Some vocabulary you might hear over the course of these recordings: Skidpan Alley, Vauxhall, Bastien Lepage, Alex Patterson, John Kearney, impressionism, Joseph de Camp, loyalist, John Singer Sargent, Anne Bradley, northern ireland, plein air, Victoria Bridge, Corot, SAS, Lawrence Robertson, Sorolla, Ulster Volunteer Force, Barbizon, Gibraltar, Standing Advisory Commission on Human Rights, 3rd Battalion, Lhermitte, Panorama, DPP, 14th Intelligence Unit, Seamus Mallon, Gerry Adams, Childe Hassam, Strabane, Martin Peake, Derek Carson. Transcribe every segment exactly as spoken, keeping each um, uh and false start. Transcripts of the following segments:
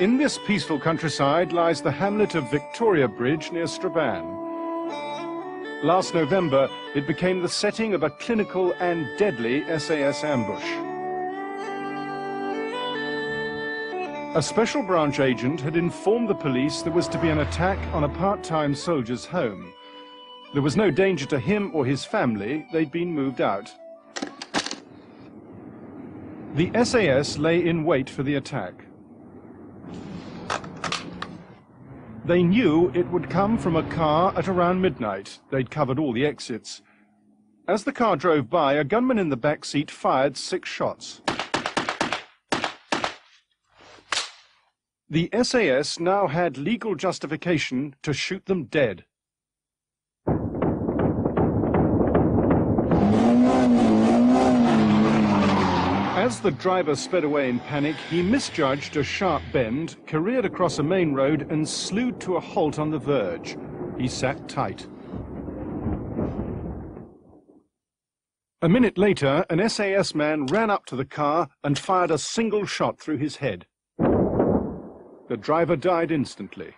In this peaceful countryside lies the hamlet of Victoria Bridge near Strabane. Last November, it became the setting of a clinical and deadly S A S ambush. A special branch agent had informed the police there was to be an attack on a part-time soldier's home. There was no danger to him or his family, they'd been moved out. The S A S lay in wait for the attack. They knew it would come from a car at around midnight. They'd covered all the exits. As the car drove by, a gunman in the back seat fired six shots. The S A S now had legal justification to shoot them dead. As the driver sped away in panic, he misjudged a sharp bend, careered across a main road and slewed to a halt on the verge. He sat tight. A minute later, an S A S man ran up to the car and fired a single shot through his head. The driver died instantly.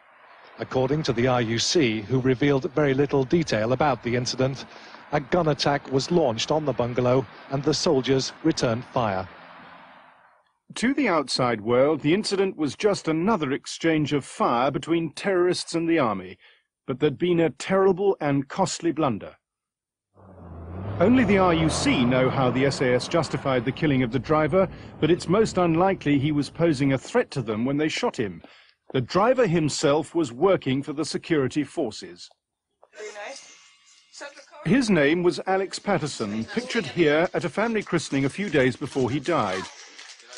According to the R U C, who revealed very little detail about the incident, a gun attack was launched on the bungalow and the soldiers returned fire. To the outside world, the incident was just another exchange of fire between terrorists and the army, but there'd been a terrible and costly blunder. Only the R U C know how the S A S justified the killing of the driver, but it's most unlikely he was posing a threat to them when they shot him. The driver himself was working for the security forces. Very nice. His name was Alex Patterson, pictured here at a family christening a few days before he died.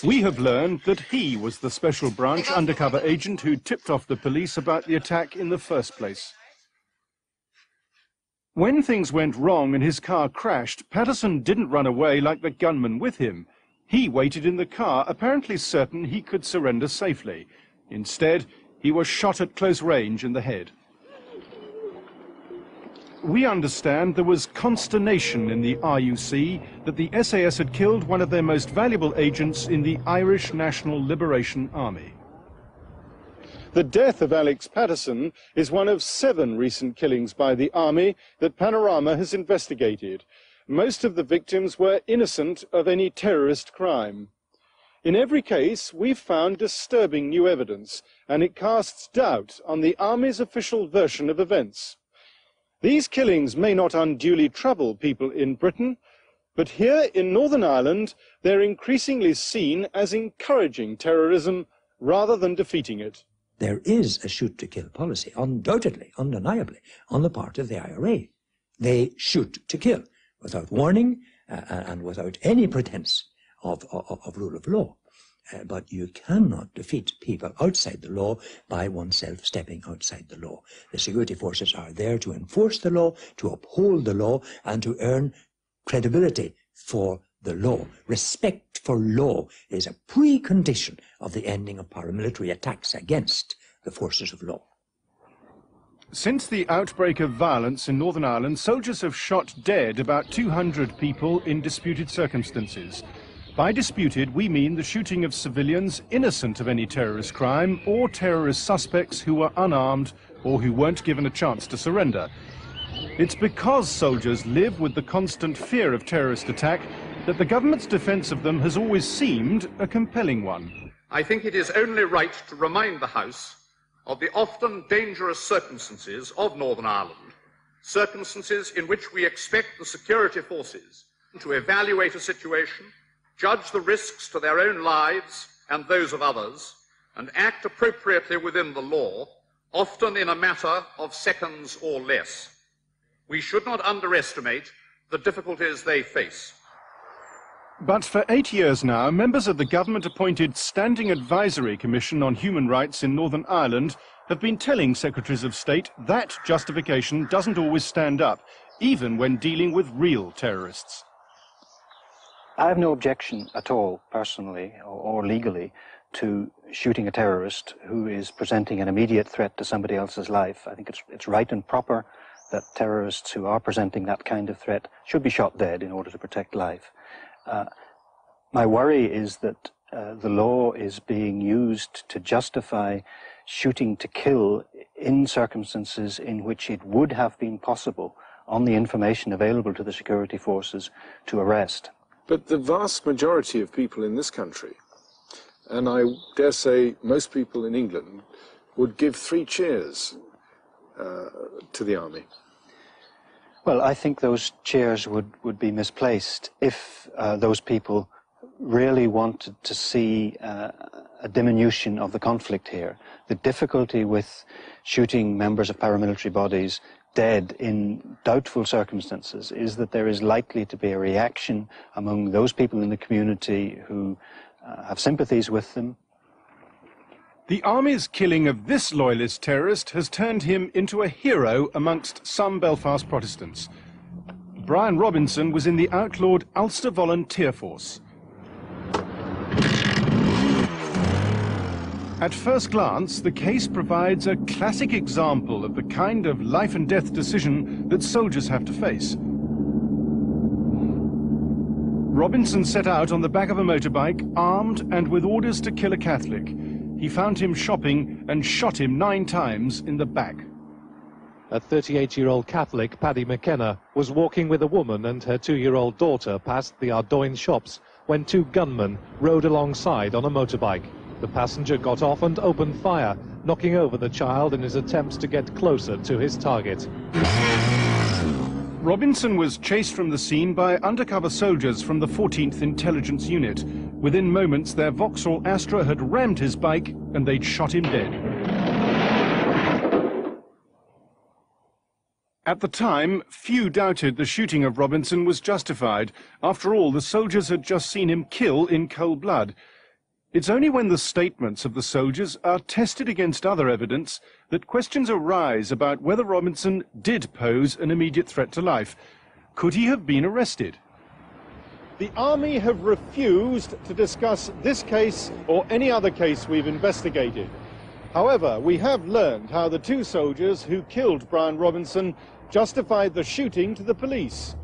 We have learned that he was the special branch undercover agent who tipped off the police about the attack in the first place. When things went wrong and his car crashed, Patterson didn't run away like the gunman with him. He waited in the car, apparently certain he could surrender safely. Instead, he was shot at close range in the head. We understand there was consternation in the R U C that the S A S had killed one of their most valuable agents in the Irish National Liberation Army. The death of Alex Patterson is one of seven recent killings by the army that Panorama has investigated. Most of the victims were innocent of any terrorist crime. In every case, we've found disturbing new evidence, and it casts doubt on the army's official version of events. These killings may not unduly trouble people in Britain, but here in Northern Ireland, they're increasingly seen as encouraging terrorism rather than defeating it. There is a shoot-to-kill policy, undoubtedly, undeniably, on the part of the I R A. They shoot to kill, without warning uh, and without any pretense of, of, of rule of law. Uh, but you cannot defeat people outside the law by oneself stepping outside the law. The security forces are there to enforce the law, to uphold the law, and to earn credibility for the law. Respect for law is a precondition of the ending of paramilitary attacks against the forces of law. Since the outbreak of violence in Northern Ireland, soldiers have shot dead about two hundred people in disputed circumstances. By disputed, we mean the shooting of civilians innocent of any terrorist crime or terrorist suspects who were unarmed or who weren't given a chance to surrender. It's because soldiers live with the constant fear of terrorist attack that the government's defence of them has always seemed a compelling one. I think it is only right to remind the House of the often dangerous circumstances of Northern Ireland, circumstances in which we expect the security forces to evaluate a situation, judge the risks to their own lives and those of others, and act appropriately within the law, often in a matter of seconds or less. We should not underestimate the difficulties they face. But for eight years now, members of the government-appointed Standing Advisory Commission on Human Rights in Northern Ireland have been telling secretaries of state that justification doesn't always stand up, even when dealing with real terrorists. I have no objection at all, personally or, or legally, to shooting a terrorist who is presenting an immediate threat to somebody else's life. I think it's, it's right and proper that terrorists who are presenting that kind of threat should be shot dead in order to protect life. Uh, my worry is that uh, the law is being used to justify shooting to kill in circumstances in which it would have been possible, on the information available to the security forces, to arrest. But the vast majority of people in this country, and I dare say most people in England, would give three cheers uh, to the army. Well, I think those cheers would, would be misplaced if uh, those people really wanted to see uh, a diminution of the conflict here. The difficulty with shooting members of paramilitary bodies dead in doubtful circumstances is that there is likely to be a reaction among those people in the community who uh, have sympathies with them. The army's killing of this loyalist terrorist has turned him into a hero amongst some Belfast Protestants. Brian Robinson was in the outlawed Ulster Volunteer Force. At first glance, the case provides a classic example of the kind of life and death decision that soldiers have to face. Robinson set out on the back of a motorbike, armed and with orders to kill a Catholic. He found him shopping and shot him nine times in the back. A thirty-eight-year-old Catholic, Paddy McKenna, was walking with a woman and her two-year-old daughter past the Ardoyne shops when two gunmen rode alongside on a motorbike. The passenger got off and opened fire, knocking over the child in his attempts to get closer to his target. Robinson was chased from the scene by undercover soldiers from the fourteenth Intelligence Unit. Within moments, their Vauxhall Astra had rammed his bike and they'd shot him dead. At the time, few doubted the shooting of Robinson was justified. After all, the soldiers had just seen him kill in cold blood. It's only when the statements of the soldiers are tested against other evidence that questions arise about whether Robinson did pose an immediate threat to life. Could he have been arrested? The Army have refused to discuss this case or any other case we've investigated. However, we have learned how the two soldiers who killed Brian Robinson justified the shooting to the police.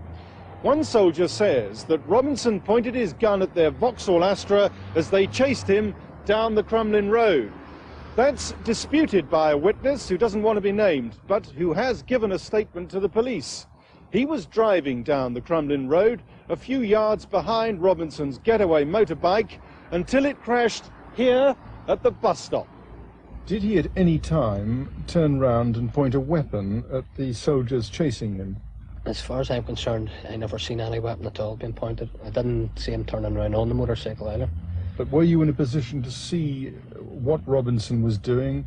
One soldier says that Robinson pointed his gun at their Vauxhall Astra as they chased him down the Crumlin Road. That's disputed by a witness who doesn't want to be named, but who has given a statement to the police. He was driving down the Crumlin Road a few yards behind Robinson's getaway motorbike until it crashed here at the bus stop. Did he at any time turn round and point a weapon at the soldiers chasing him? As far as I'm concerned, I never seen any weapon at all being pointed. I didn't see him turning around on the motorcycle either. But were you in a position to see what Robinson was doing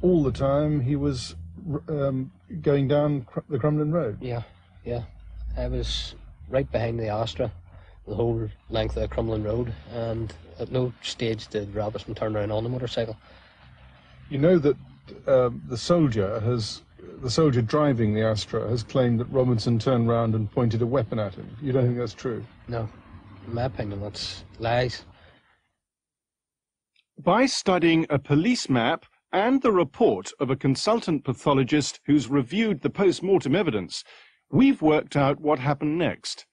all the time he was um, going down the Crumlin Road? Yeah, yeah. I was right behind the Astra, the whole length of the Crumlin Road, and at no stage did Robinson turn around on the motorcycle. You know that uh, the soldier has, the soldier driving the Astra has claimed that Robinson turned round and pointed a weapon at him. You don't think that's true? No. In my opinion, that's lies. By studying a police map and the report of a consultant pathologist who's reviewed the post-mortem evidence, we've worked out what happened next.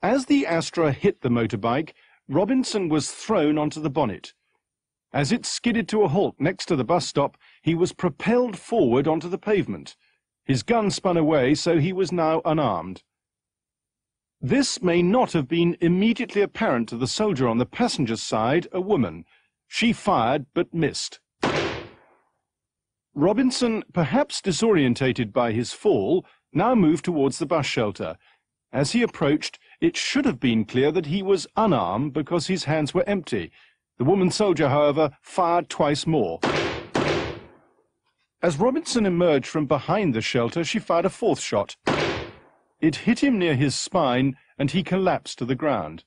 As the Astra hit the motorbike, Robinson was thrown onto the bonnet. As it skidded to a halt next to the bus stop, he was propelled forward onto the pavement. His gun spun away, so he was now unarmed. This may not have been immediately apparent to the soldier on the passenger side, a woman. She fired but missed. Robinson, perhaps disorientated by his fall, now moved towards the bus shelter. As he approached, it should have been clear that he was unarmed because his hands were empty. The woman soldier, however, fired twice more. As Robinson emerged from behind the shelter, she fired a fourth shot. It hit him near his spine and he collapsed to the ground.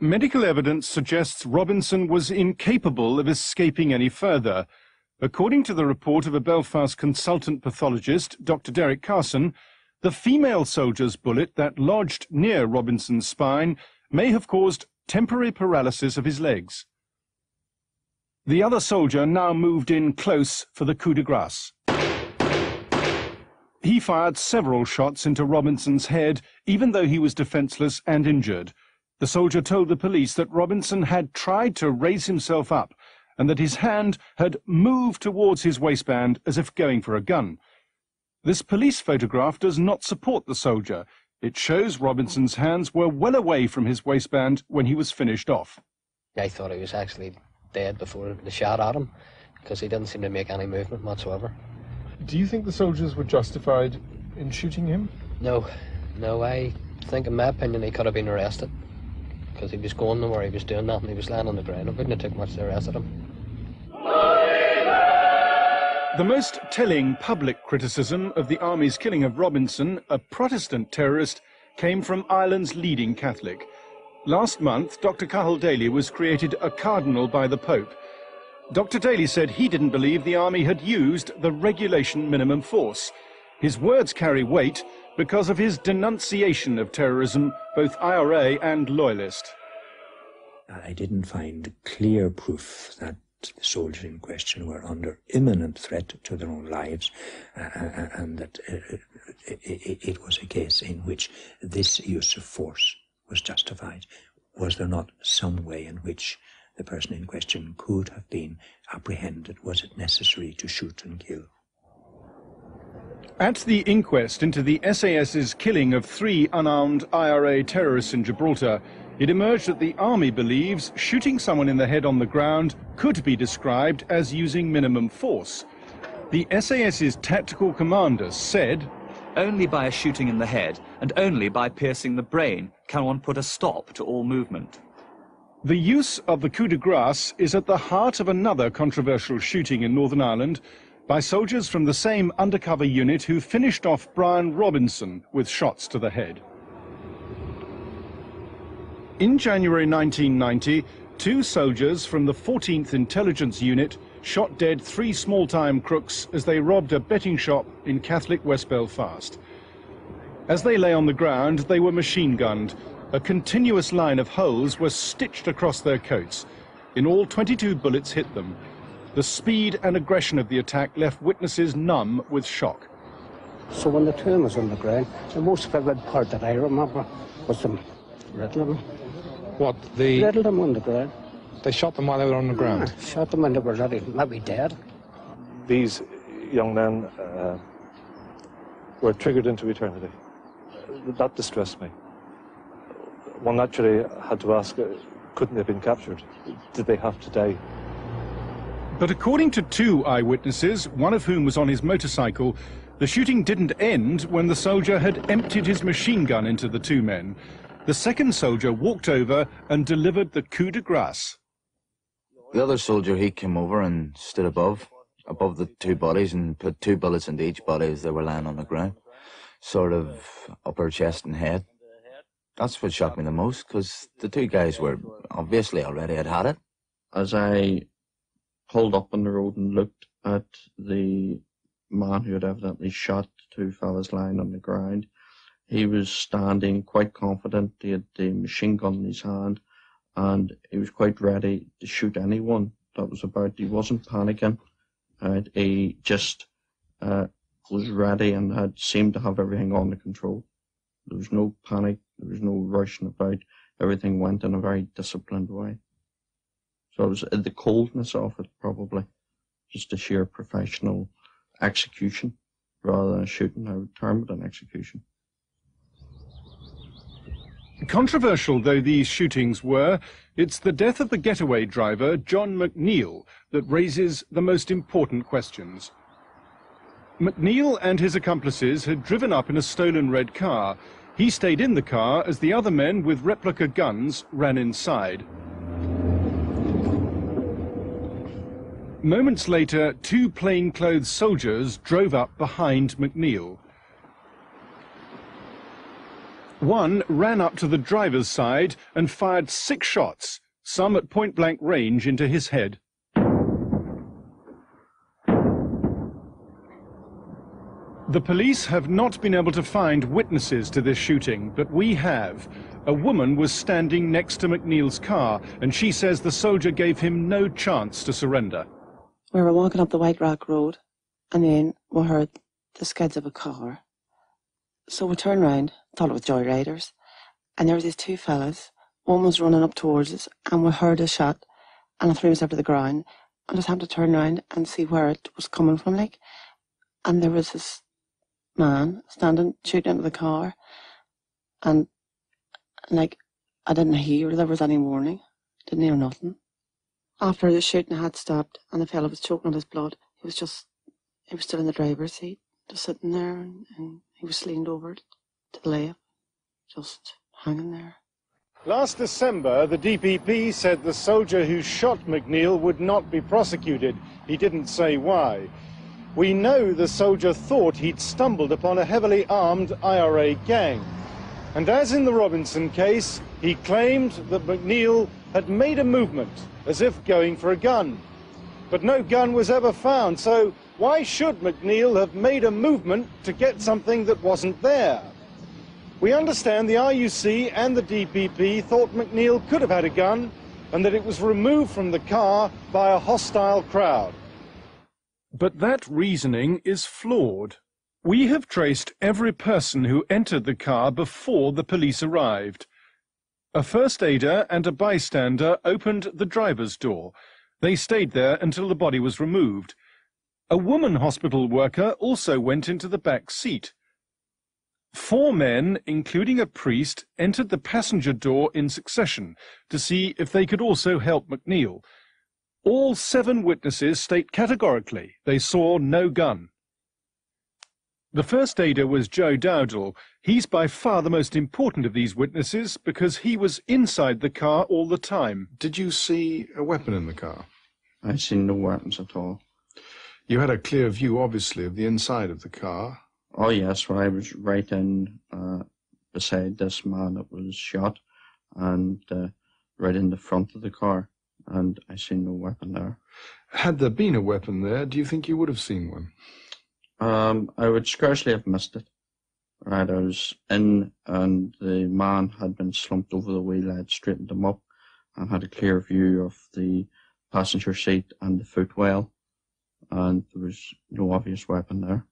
Medical evidence suggests Robinson was incapable of escaping any further. According to the report of a Belfast consultant pathologist, Doctor Derek Carson, the female soldier's bullet that lodged near Robinson's spine may have caused temporary paralysis of his legs. The other soldier now moved in close for the coup de grace. He fired several shots into Robinson's head, even though he was defenseless and injured. The soldier told the police that Robinson had tried to raise himself up and that his hand had moved towards his waistband as if going for a gun. This police photograph does not support the soldier. It shows Robinson's hands were well away from his waistband when he was finished off. I thought he was actually dead before the shot at him, because he didn't seem to make any movement whatsoever. Do you think the soldiers were justified in shooting him? No, no, I think in my opinion he could have been arrested, because he was going nowhere, he was doing nothing, he was lying on the ground. It wouldn't have took much to arrest him. The most telling public criticism of the Army's killing of Robinson, a Protestant terrorist, came from Ireland's leading Catholic. Last month, Doctor Cahal Daly was created a cardinal by the Pope. Doctor Daly said he didn't believe the Army had used the regulation minimum force. His words carry weight because of his denunciation of terrorism, both I R A and loyalist. I didn't find clear proof that the soldiers in question were under imminent threat to their own lives, uh, and that uh, it, it was a case in which this use of force was justified. Was there not some way in which the person in question could have been apprehended? Was it necessary to shoot and kill? At the inquest into the SAS's killing of three unarmed I R A terrorists in Gibraltar, it emerged that the Army believes shooting someone in the head on the ground could be described as using minimum force. The SAS's tactical commander said, "Only by a shooting in the head and only by piercing the brain can one put a stop to all movement." The use of the coup de grace is at the heart of another controversial shooting in Northern Ireland by soldiers from the same undercover unit who finished off Brian Robinson with shots to the head. In January nineteen ninety, two soldiers from the fourteenth Intelligence Unit shot dead three small-time crooks as they robbed a betting shop in Catholic West Belfast. As they lay on the ground, they were machine-gunned. A continuous line of holes was stitched across their coats. In all, twenty-two bullets hit them. The speed and aggression of the attack left witnesses numb with shock. So when the tomb was on the ground, the most vivid part that I remember was them rattling them. What, they riddled them on the ground? They shot them while they were on the ground? Yeah, shot them when they were already maybe dead. These young men uh, were triggered into eternity. That distressed me. One naturally had to ask, uh, couldn't they have been captured? Did they have to die? But according to two eyewitnesses, one of whom was on his motorcycle, the shooting didn't end when the soldier had emptied his machine gun into the two men. The second soldier walked over and delivered the coup de grace. The other soldier, he came over and stood above, above the two bodies, and put two bullets into each body as they were lying on the ground, sort of upper chest and head. That's what shocked me the most, because the two guys were obviously already had had it. As I pulled up on the road and looked at the man who had evidently shot two fellas lying on the ground, he was standing quite confident. He had the machine gun in his hand and he was quite ready to shoot anyone that was about. He wasn't panicking. Right? He just uh, was ready and had seemed to have everything under control. There was no panic. There was no rushing about. Everything went in a very disciplined way. So it was the coldness of it, probably. Just a sheer professional execution rather than shooting. I would term it an execution. Controversial though these shootings were, it's the death of the getaway driver, John McNeil, that raises the most important questions. McNeil and his accomplices had driven up in a stolen red car. He stayed in the car as the other men with replica guns ran inside. Moments later, two plainclothes soldiers drove up behind McNeil. One ran up to the driver's side and fired six shots, some at point-blank range, into his head. The police have not been able to find witnesses to this shooting, but we have. A woman was standing next to McNeil's car, and she says the soldier gave him no chance to surrender. We were walking up the White Rock Road, and then we heard the skids of a car. So we turned round, thought it was joyriders, and there was these two fellas One was running up towards us, and we heard a shot, and I threw myself to the ground. I just happened to turn around and see where it was coming from, like, and there was this man standing, shooting into the car, and, like, I didn't hear there was any warning. Didn't hear nothing. After the shooting had stopped, and the fellow was choking on his blood, he was just, he was still in the driver's seat, just sitting there, and, and he was leaned over to the left, just hanging there. Last December, the D P P said the soldier who shot McNeil would not be prosecuted. He didn't say why. We know the soldier thought he'd stumbled upon a heavily armed I R A gang. And as in the Robinson case, he claimed that McNeil had made a movement, as if going for a gun. But no gun was ever found, so why should McNeil have made a movement to get something that wasn't there? We understand the R U C and the D P P thought McNeil could have had a gun and that it was removed from the car by a hostile crowd. But that reasoning is flawed. We have traced every person who entered the car before the police arrived. A first aider and a bystander opened the driver's door. They stayed there until the body was removed. A woman hospital worker also went into the back seat. Four men, including a priest, entered the passenger door in succession to see if they could also help McNeil. All seven witnesses state categorically they saw no gun. The first aider was Joe Dowdall. He's by far the most important of these witnesses because he was inside the car all the time. Did you see a weapon in the car? I'd seen no weapons at all. You had a clear view, obviously, of the inside of the car. Oh yes, well, I was right in uh, beside this man that was shot, and uh, right in the front of the car, and I seen no weapon there. Had there been a weapon there, do you think you would have seen one? Um, I would scarcely have missed it. Right, I was in, and the man had been slumped over the wheel. I had straightened him up, and had a clear view of the passenger seat and the footwell, and there was no obvious weapon there.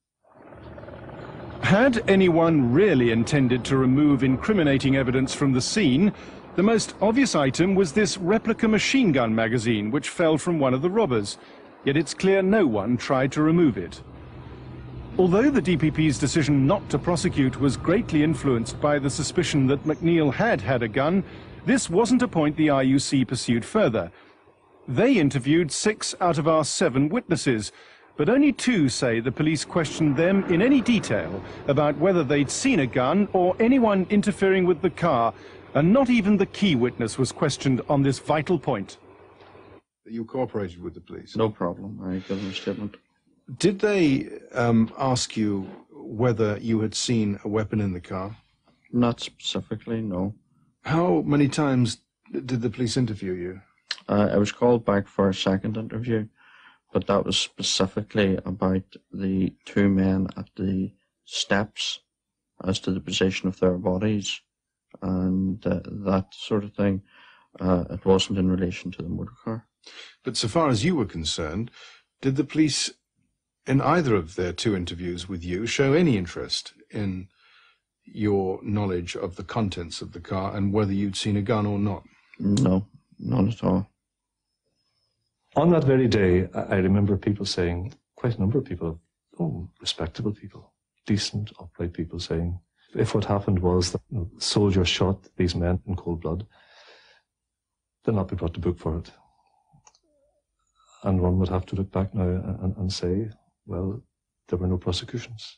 Had anyone really intended to remove incriminating evidence from the scene, the most obvious item was this replica machine gun magazine which fell from one of the robbers, yet it's clear no one tried to remove it. Although the D P P's decision not to prosecute was greatly influenced by the suspicion that McNeil had had a gun, this wasn't a point the R U C pursued further. They interviewed six out of our seven witnesses, but only two say the police questioned them in any detail about whether they'd seen a gun or anyone interfering with the car, and not even the key witness was questioned on this vital point. You cooperated with the police? No problem. I gave them a statement. Did they um, ask you whether you had seen a weapon in the car? Not specifically, no. How many times did the police interview you? Uh, I was called back for a second interview, but that was specifically about the two men at the steps as to the position of their bodies and uh, that sort of thing. Uh, it wasn't in relation to the motor car. But so far as you were concerned, did the police in either of their two interviews with you show any interest in your knowledge of the contents of the car and whether you'd seen a gun or not? No, none at all. On that very day, I remember people saying, quite a number of people, oh, respectable people, decent, upright people saying, if what happened was that the soldier shot these men in cold blood, they'll not be brought to book for it. And one would have to look back now and, and say, well, there were no prosecutions.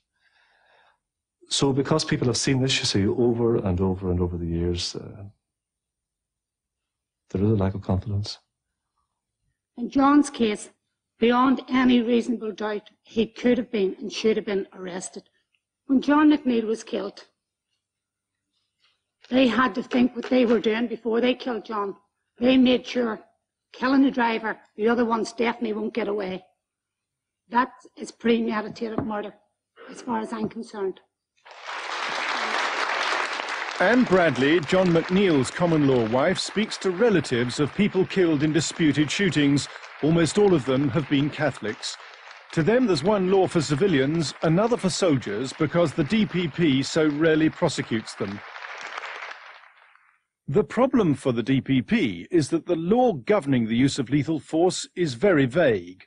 So because people have seen this, you see, over and over and over the years, uh, there is a lack of confidence. In John's case, beyond any reasonable doubt, he could have been and should have been arrested. When John McNeil was killed, they had to think what they were doing before they killed John. They made sure, killing the driver, the other ones definitely won't get away. That is premeditated murder, as far as I'm concerned. Anne Bradley, John McNeil's common-law wife, speaks to relatives of people killed in disputed shootings. Almost all of them have been Catholics. To them, there's one law for civilians, another for soldiers, because the D P P so rarely prosecutes them. The problem for the D P P is that the law governing the use of lethal force is very vague.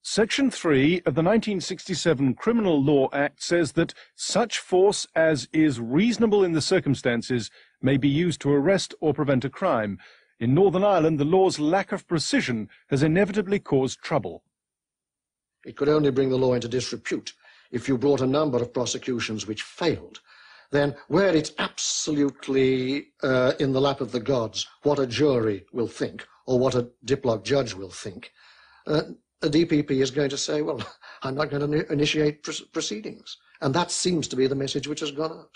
Section three of the nineteen sixty-seven Criminal Law Act says that such force as is reasonable in the circumstances may be used to arrest or prevent a crime. In Northern Ireland, the law's lack of precision has inevitably caused trouble. It could only bring the law into disrepute if you brought a number of prosecutions which failed. Then, where it's absolutely uh, in the lap of the gods what a jury will think or what a diplock judge will think, uh, the D P P is going to say, well, I'm not going to initiate proceedings. And that seems to be the message which has gone out.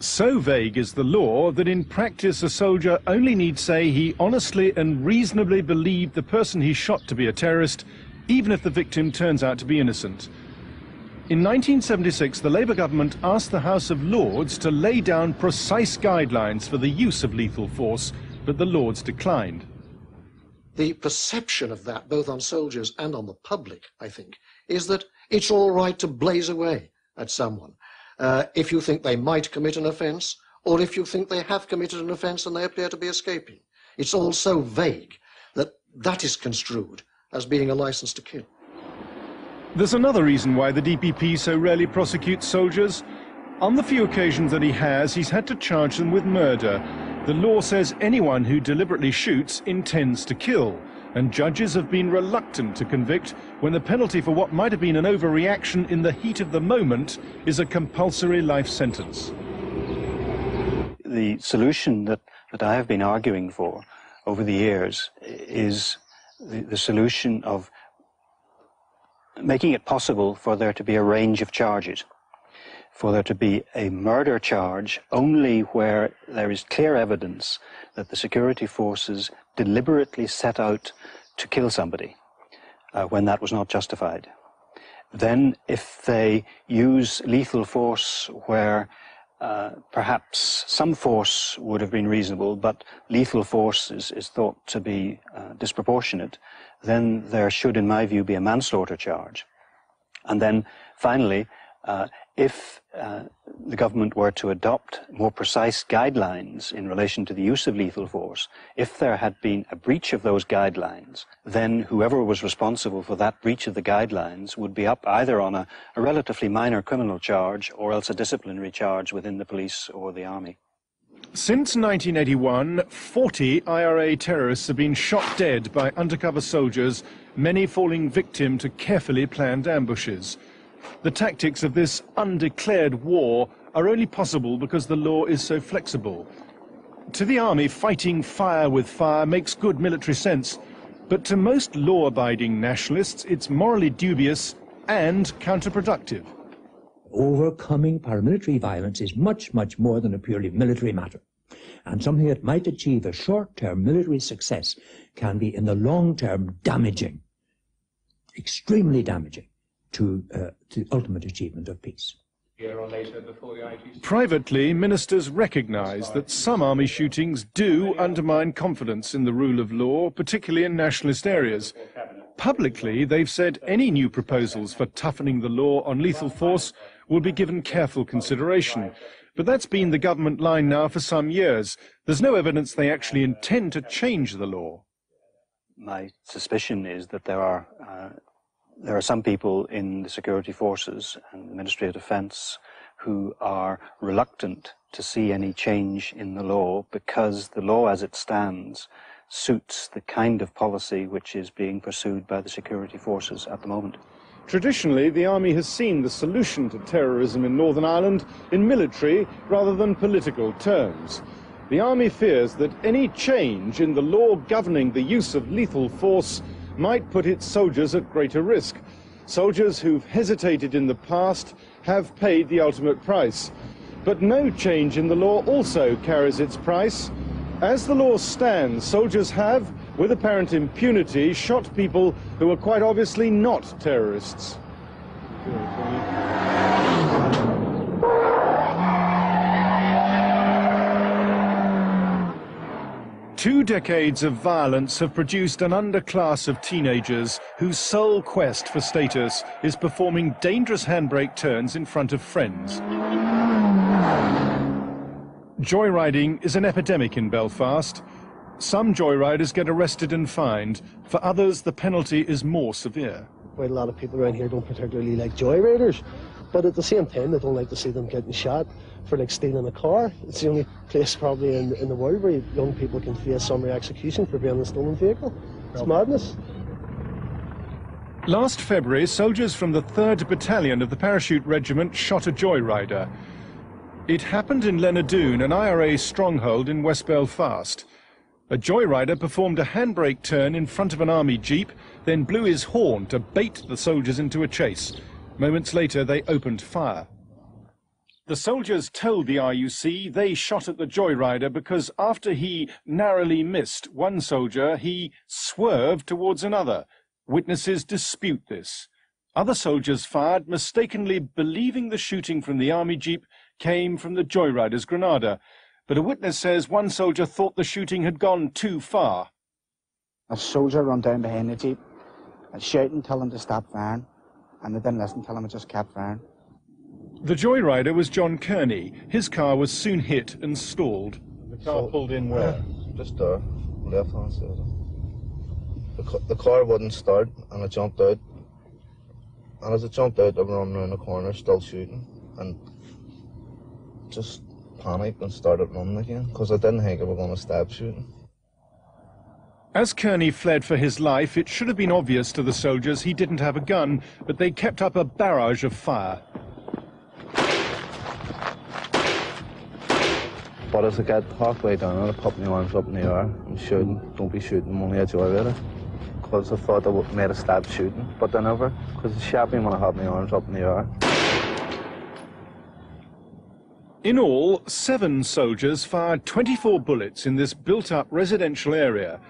So vague is the law that in practice a soldier only need say he honestly and reasonably believed the person he shot to be a terrorist, even if the victim turns out to be innocent. In nineteen seventy-six, the Labour government asked the House of Lords to lay down precise guidelines for the use of lethal force, but the Lords declined. The perception of that, both on soldiers and on the public, I think, is that it's all right to blaze away at someone uh, if you think they might commit an offence, or if you think they have committed an offence and they appear to be escaping. It's all so vague that that is construed as being a licence to kill. There's another reason why the D P P so rarely prosecutes soldiers. On the few occasions that he has, he's had to charge them with murder. The law says anyone who deliberately shoots intends to kill, and judges have been reluctant to convict when the penalty for what might have been an overreaction in the heat of the moment is a compulsory life sentence. The solution that, that I have been arguing for over the years is the, the solution of making it possible for there to be a range of charges, for there to be a murder charge only where there is clear evidence that the security forces deliberately set out to kill somebody uh, when that was not justified. Then if they use lethal force where uh, perhaps some force would have been reasonable, but lethal force is, is thought to be uh, disproportionate, then there should, in my view, be a manslaughter charge. And then, finally, uh, if uh, the government were to adopt more precise guidelines in relation to the use of lethal force, if there had been a breach of those guidelines, then whoever was responsible for that breach of the guidelines would be up either on a, a relatively minor criminal charge or else a disciplinary charge within the police or the army. Since nineteen eighty-one, forty I R A terrorists have been shot dead by undercover soldiers, many falling victim to carefully planned ambushes. The tactics of this undeclared war are only possible because the law is so flexible. To the army, fighting fire with fire makes good military sense, but to most law-abiding nationalists, it's morally dubious and counterproductive. Overcoming paramilitary violence is much, much more than a purely military matter. And something that might achieve a short-term military success can be, in the long term, damaging, extremely damaging, to uh, the ultimate achievement of peace. Privately, ministers recognise that some army shootings do undermine confidence in the rule of law, particularly in nationalist areas. Publicly, they've said any new proposals for toughening the law on lethal force will be given careful consideration. But that's been the government line now for some years. There's no evidence they actually intend to change the law. My suspicion is that there are, uh, there are some people in the security forces and the Ministry of Defence who are reluctant to see any change in the law because the law as it stands suits the kind of policy which is being pursued by the security forces at the moment. Traditionally, the army has seen the solution to terrorism in Northern Ireland in military rather than political terms. The army fears that any change in the law governing the use of lethal force might put its soldiers at greater risk. Soldiers who've hesitated in the past have paid the ultimate price. But no change in the law also carries its price. As the law stands, soldiers have, with apparent impunity, shot people who are quite obviously not terrorists. Two decades of violence have produced an underclass of teenagers whose sole quest for status is performing dangerous handbrake turns in front of friends. Joyriding is an epidemic in Belfast. Some joyriders get arrested and fined. For others, the penalty is more severe. Quite a lot of people around here don't particularly like joyriders, but at the same time, they don't like to see them getting shot for, like, stealing a car. It's the only place probably in, in the world where young people can face summary execution for being a stolen vehicle. It's madness. Last February, soldiers from the third Battalion of the Parachute Regiment shot a joyrider. It happened in Lenadoon, an I R A stronghold in West Belfast. A joyrider performed a handbrake turn in front of an army jeep, then blew his horn to bait the soldiers into a chase. Moments later, they opened fire. The soldiers told the R U C they shot at the joyrider because after he narrowly missed one soldier, he swerved towards another. Witnesses dispute this. Other soldiers fired, mistakenly believing the shooting from the army jeep came from the joyrider's Grenada, but a witness says one soldier thought the shooting had gone too far. A soldier ran down behind the jeep and shouting, telling him to stop firing, and they didn't listen, telling him to just kept firing. The joyrider was John Kearney. His car was soon hit and stalled. The car so, pulled in where? Yeah, just there, left hand side. The, the car wouldn't start, and it jumped out. And as it jumped out, I was running around the corner, still shooting, and just panicked and started running again, because I didn't think I was going to stop shooting. As Kearney fled for his life, it should have been obvious to the soldiers he didn't have a gun, but they kept up a barrage of fire. But as I got halfway down, I popped my arms up in the air and shooting, don't be shooting, only a joyrider. Because I thought I made a stab shooting, but then never, because it shot me when I had my arms up in the air. In all, seven soldiers fired twenty-four bullets in this built-up residential area.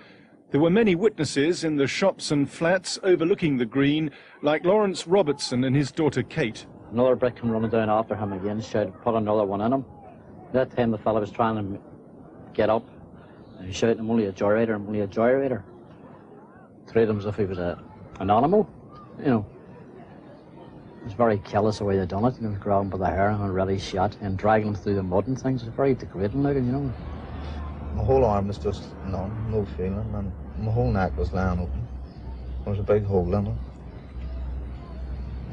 There were many witnesses in the shops and flats overlooking the green, like Lawrence Robertson and his daughter Kate. Another brick came running down after him again, shouted, "Put another one in him." That time the fellow was trying to get up, and he shouted, "I'm only a joyrider, I'm only a joyrider." Treated him as if he was a, an animal, you know. It was very callous the way they done it, you know, grabbing by the hair and already shot and dragging them through the mud and things. It's very degrading looking, you know. My whole arm was just numb, no feeling, and my whole neck was lying open. There was a big hole in it.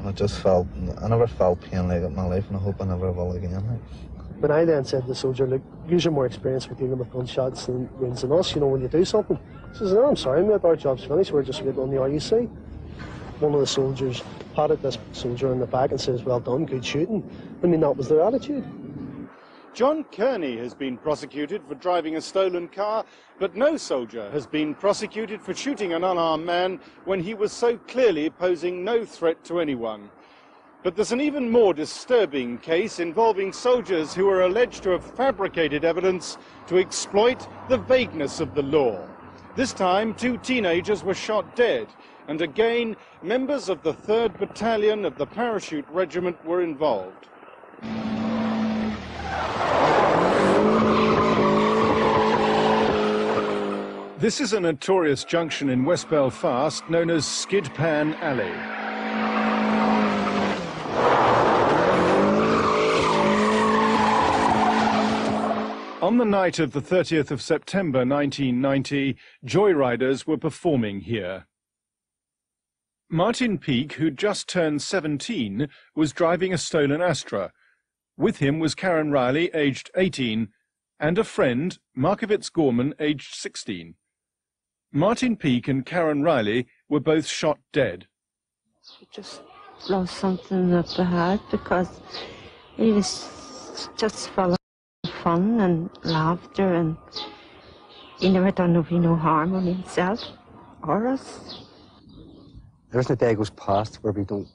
And I just felt, I never felt pain like it in my life, and I hope I never will again. Like. But I then said to the soldier, "Look, you're more experienced with dealing with gunshots and wounds than us, you know, when you do something." He says, "No, I'm sorry, mate, our job's finished, we're just waiting on the R U C. One of the soldiers patted this soldier in the back and says, "Well done, good shooting." I mean, that was their attitude. John Kearney has been prosecuted for driving a stolen car, but no soldier has been prosecuted for shooting an unarmed man when he was so clearly posing no threat to anyone. But there's an even more disturbing case involving soldiers who are alleged to have fabricated evidence to exploit the vagueness of the law. This time, two teenagers were shot dead. And again, members of the third Battalion of the Parachute Regiment were involved. This is a notorious junction in West Belfast known as Skidpan Alley. On the night of the thirtieth of September nineteen ninety, joyriders were performing here. Martin Peake, who'd just turned seventeen, was driving a stolen Astra. With him was Karen Riley, aged eighteen, and a friend, Markovitz Gorman, aged sixteen. Martin Peake and Karen Riley were both shot dead. She just lost something of the heart because it was just full of fun and laughter, and he never done of no harm on himself or us. There isn't a day goes past where we don't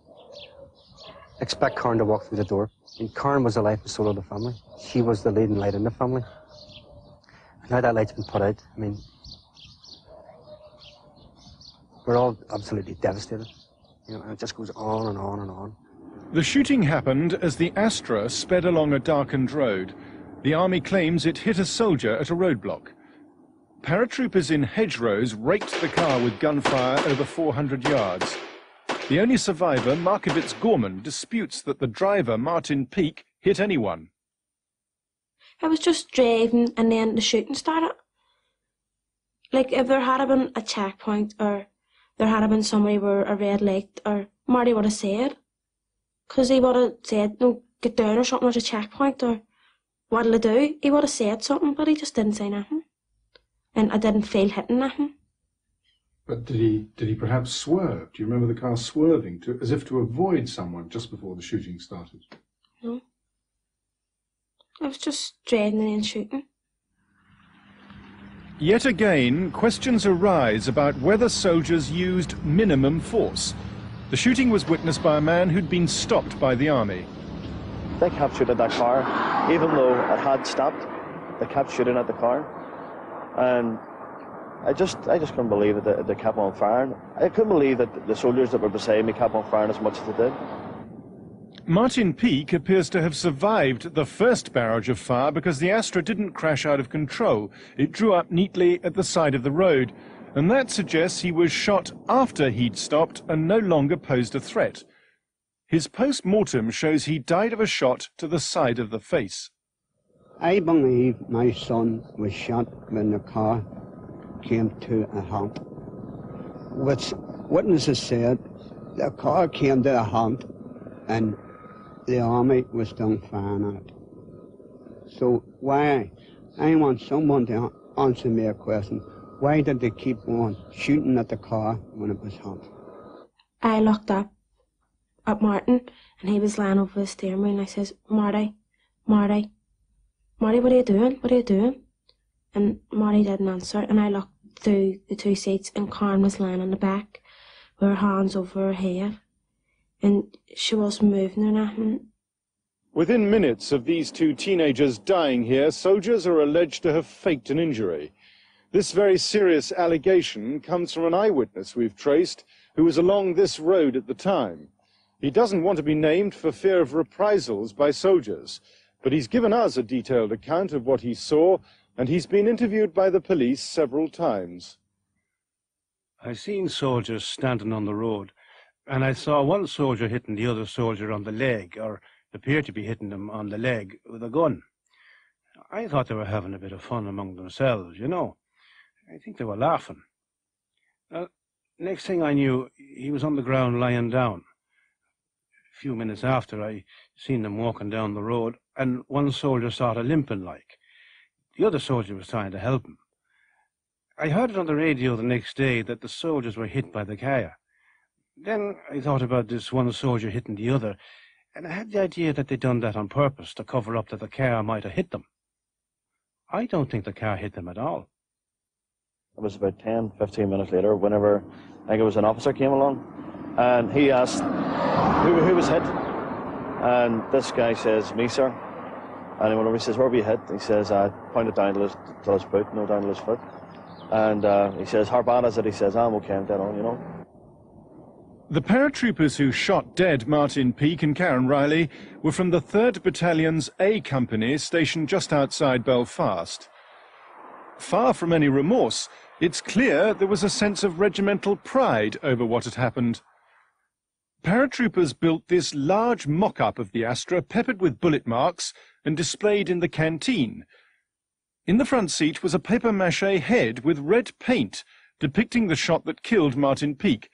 expect Karen to walk through the door. And Karen was the life and soul of the family. She was the leading light in the family. And now that light's been put out, I mean, we're all absolutely devastated. You know, and it just goes on and on and on. The shooting happened as the Astra sped along a darkened road. The army claims it hit a soldier at a roadblock. Paratroopers in hedgerows raked the car with gunfire over four hundred yards. The only survivor, Markovitz Gorman, disputes that the driver, Martin Peake, hit anyone. I was just driving and then the shooting started. Like, if there had been a checkpoint or there had been somebody where a red light, or Marty would have said, because he would have said, no, get down or something, there's a checkpoint, or what'll I do? He would have said something, but he just didn't say nothing. And I didn't feel hitting nothing. But did he, did he perhaps swerve? Do you remember the car swerving, to, as if to avoid someone just before the shooting started? No. I was just driving and shooting. Yet again, questions arise about whether soldiers used minimum force. The shooting was witnessed by a man who'd been stopped by the army. They kept shooting at that car, even though it had stopped. They kept shooting at the car. And I just, I just couldn't believe that they kept on firing. I couldn't believe that the soldiers that were beside me kept on firing as much as they did. Martin Peake appears to have survived the first barrage of fire because the Astra didn't crash out of control. It drew up neatly at the side of the road, and that suggests he was shot after he'd stopped and no longer posed a threat. His post-mortem shows he died of a shot to the side of the face. I believe my son was shot when the car came to a halt. Which witnesses said the car came to a halt and the army was done firing at it. So why, I want someone to answer me a question. Why did they keep on shooting at the car when it was hot? I looked up at Martin and he was lying over the steering wheel and I says, Marty, Marty, Marty, what are you doing? What are you doing? And Marty didn't answer and I looked through the two seats and Karen was lying on the back with her hands over her head. And she wasn't moving or nothing. Within minutes of these two teenagers dying here, soldiers are alleged to have faked an injury. This very serious allegation comes from an eyewitness we've traced who was along this road at the time. He doesn't want to be named for fear of reprisals by soldiers, but he's given us a detailed account of what he saw, and he's been interviewed by the police several times. I've seen soldiers standing on the road, and I saw one soldier hitting the other soldier on the leg, or appeared to be hitting him on the leg with a gun. I thought they were having a bit of fun among themselves, you know. I think they were laughing. Uh, next thing I knew, he was on the ground lying down. A few minutes after, I seen them walking down the road, and one soldier started limping like. The other soldier was trying to help him. I heard it on the radio the next day that the soldiers were hit by the car. Then I thought about this one soldier hitting the other, and I had the idea that they'd done that on purpose to cover up that the car might have hit them. I don't think the car hit them at all. It was about ten, fifteen minutes later, whenever I think it was an officer came along, and he asked who, who was hit, and this guy says, "Me, sir." And whenever he says, "Where were you hit?" he says, "I pointed down to his, to his boot, no, down to his foot." And uh, he says, "How bad is it?" He says, "I'm okay, I'm dead on, you know." The paratroopers who shot dead Martin Peake and Karen Riley were from the third Battalion's A Company, stationed just outside Belfast. Far from any remorse, it's clear there was a sense of regimental pride over what had happened. Paratroopers built this large mock-up of the Astra, peppered with bullet marks and displayed in the canteen. In the front seat was a papier-mâché head with red paint depicting the shot that killed Martin Peake.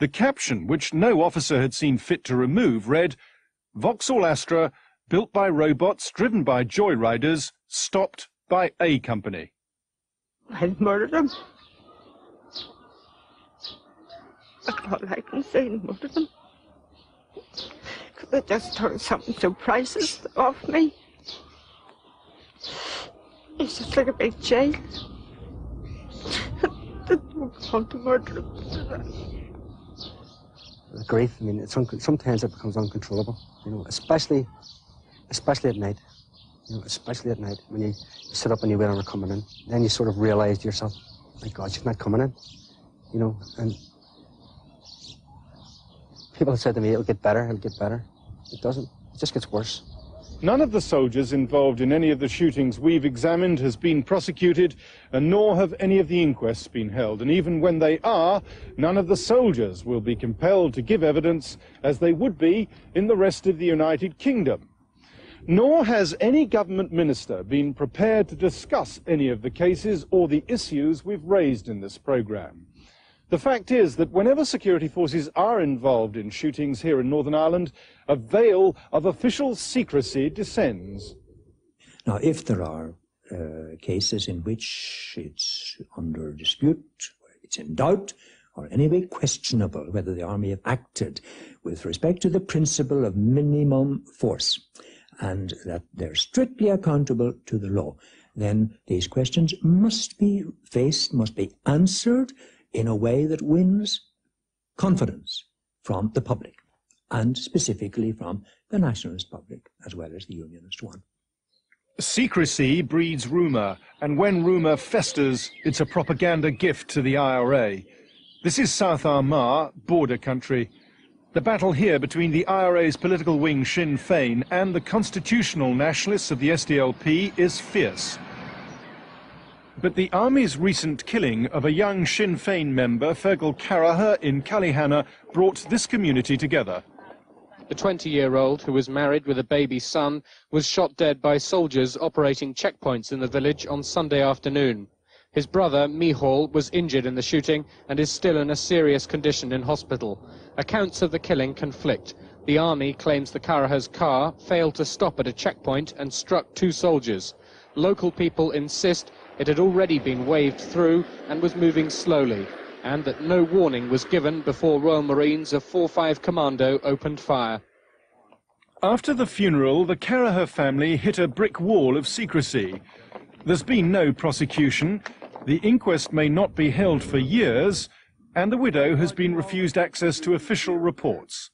The caption, which no officer had seen fit to remove, read, "Vauxhall Astra, built by robots, driven by joyriders, stopped by A Company." I've murdered him. That's all I can say, I murdered him. Because I just turned something so priceless off me. It's just like a big jail. I don't want to murder him. The grief, I mean, it's sometimes it becomes uncontrollable, you know, especially, especially at night, you know, especially at night when you, you sit up and you wait on her coming in. Then you sort of realise to yourself, my God, she's not coming in, you know, and people have said to me, it'll get better, it'll get better. It doesn't, it just gets worse. None of the soldiers involved in any of the shootings we've examined has been prosecuted, and nor have any of the inquests been held. And even when they are, none of the soldiers will be compelled to give evidence as they would be in the rest of the United Kingdom. Nor has any government minister been prepared to discuss any of the cases or the issues we've raised in this programme. The fact is that whenever security forces are involved in shootings here in Northern Ireland, a veil of official secrecy descends. Now, if there are uh, cases in which it's under dispute, it's in doubt, or anyway questionable whether the army have acted with respect to the principle of minimum force, and that they're strictly accountable to the law, then these questions must be faced, must be answered in a way that wins confidence from the public, and specifically from the nationalist public, as well as the unionist one. Secrecy breeds rumour, and when rumour festers, it's a propaganda gift to the I R A. This is South Armagh, border country. The battle here between the I R A's political wing Sinn Féin and the constitutional nationalists of the S D L P is fierce. But the army's recent killing of a young Sinn Féin member, Fergal Caraher, in Cullyhanna, brought this community together. The twenty-year-old, who was married with a baby son, was shot dead by soldiers operating checkpoints in the village on Sunday afternoon. His brother, Michal, was injured in the shooting and is still in a serious condition in hospital. Accounts of the killing conflict. The army claims the Caraher's car failed to stop at a checkpoint and struck two soldiers. Local people insist it had already been waved through and was moving slowly, and that no warning was given before Royal Marines of four five Commando opened fire. After the funeral, the Caraher family hit a brick wall of secrecy. There's been no prosecution. The inquest may not be held for years, and the widow has been refused access to official reports.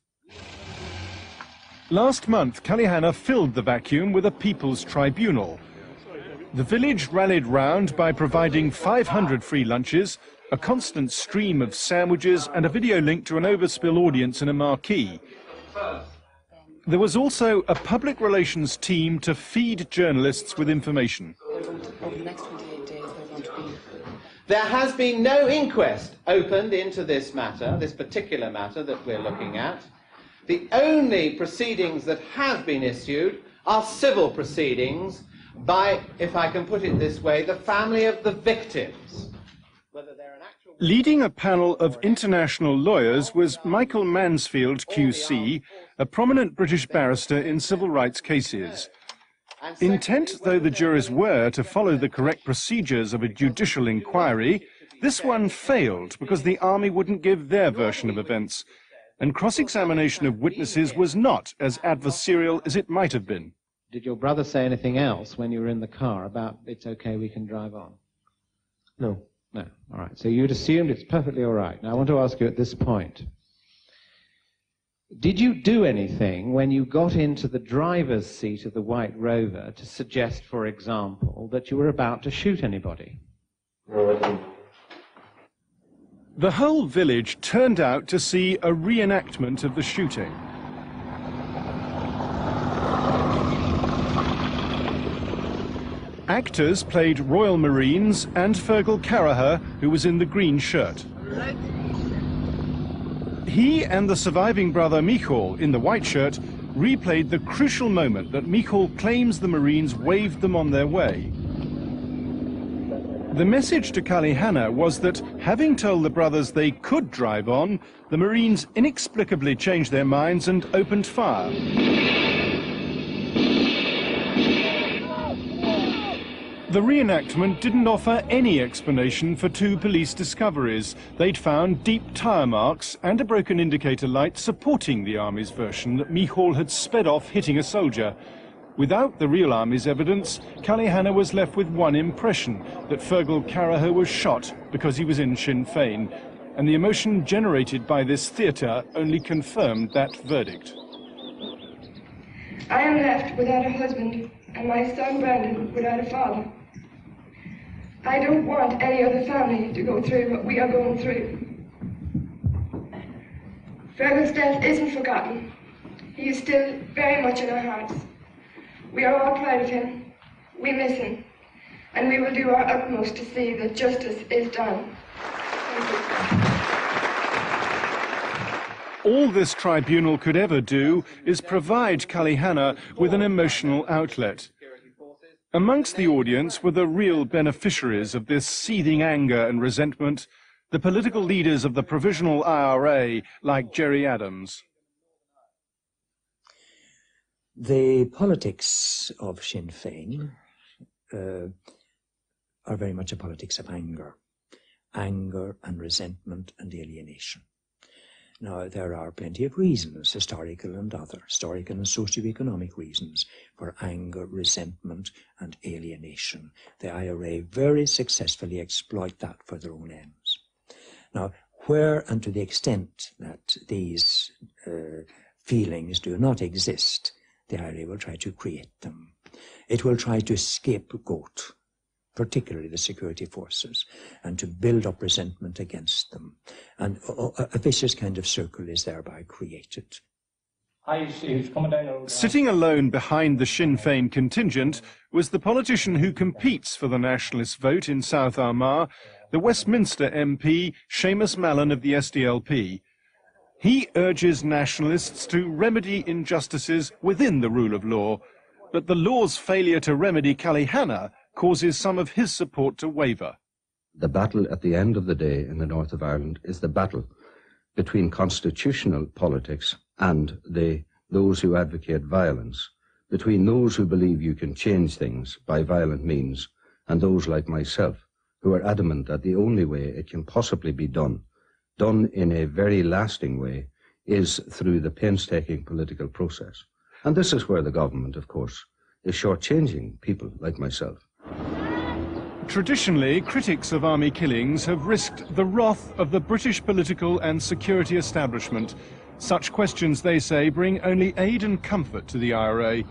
Last month, Cullyhanna filled the vacuum with a People's Tribunal. The village rallied round by providing five hundred free lunches, a constant stream of sandwiches, and a video link to an overspill audience in a marquee. There was also a public relations team to feed journalists with information. Over the next twenty-eight days, I want to be... There has been no inquest opened into this matter, this particular matter that we're looking at. The only proceedings that have been issued are civil proceedings by, if I can put it this way, the family of the victims. Whether they're an actual... Leading a panel of international lawyers was Michael Mansfield, Q C, a prominent British barrister in civil rights cases. Intent though the jurors were to follow the correct procedures of a judicial inquiry, this one failed because the army wouldn't give their version of events, and cross-examination of witnesses was not as adversarial as it might have been. Did your brother say anything else when you were in the car about, it's okay, we can drive on? No. No. All right. So you'd assumed it's perfectly all right. Now I want to ask you at this point, did you do anything when you got into the driver's seat of the White Rover to suggest, for example, that you were about to shoot anybody? The whole village turned out to see a reenactment of the shooting. Actors played Royal Marines and Fergal Caraher, who was in the green shirt. He and the surviving brother Michal, in the white shirt, replayed the crucial moment that Michal claims the Marines waved them on their way. The message to Cullyhanna was that, having told the brothers they could drive on, the Marines inexplicably changed their minds and opened fire. The reenactment didn't offer any explanation for two police discoveries. They'd found deep tyre marks and a broken indicator light supporting the army's version that Michal had sped off hitting a soldier. Without the real army's evidence, Cullyhanna was left with one impression, that Fergal Caraher was shot because he was in Sinn Féin, and the emotion generated by this theatre only confirmed that verdict. I am left without a husband, and my son Brandon without a father. I don't want any other family to go through what we are going through. Fergal's death isn't forgotten. He is still very much in our hearts. We are all proud of him. We miss him. And we will do our utmost to see that justice is done. Thank you. All this tribunal could ever do is provide Cullyhanna with an emotional outlet. Amongst the audience were the real beneficiaries of this seething anger and resentment, the political leaders of the provisional I R A, like Gerry Adams. The politics of Sinn Féin uh, are very much a politics of anger. Anger and resentment and alienation. Now, there are plenty of reasons, historical and other, historical and socio-economic reasons for anger, resentment and alienation. The I R A very successfully exploit that for their own ends. Now, where and to the extent that these uh, feelings do not exist, the I R A will try to create them. It will try to scapegoat, particularly the security forces, and to build up resentment against them. And a vicious kind of circle is thereby created. Sitting alone behind the Sinn Féin contingent was the politician who competes for the nationalist vote in South Armagh, the Westminster M P, Seamus Mallon of the S D L P. He urges nationalists to remedy injustices within the rule of law, but the law's failure to remedy Cullyhanna causes some of his support to waver. The battle at the end of the day in the north of Ireland is the battle between constitutional politics and the, those who advocate violence, between those who believe you can change things by violent means and those like myself who are adamant that the only way it can possibly be done, done in a very lasting way, is through the painstaking political process. And this is where the government, of course, is shortchanging people like myself. Traditionally, critics of army killings have risked the wrath of the British political and security establishment. Such questions, they say, bring only aid and comfort to the I R A.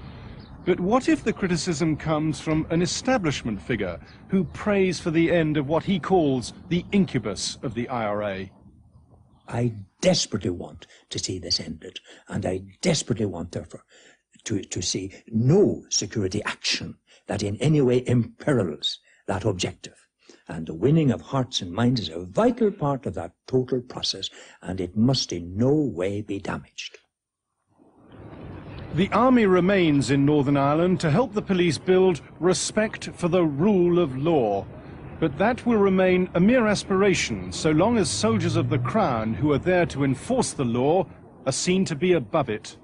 But what if the criticism comes from an establishment figure who prays for the end of what he calls the incubus of the I R A? I desperately want to see this ended, and I desperately want, therefore, to, to see no security action that in any way imperils that objective. And the winning of hearts and minds is a vital part of that total process, and it must in no way be damaged. The army remains in Northern Ireland to help the police build respect for the rule of law. But that will remain a mere aspiration so long as soldiers of the Crown who are there to enforce the law are seen to be above it.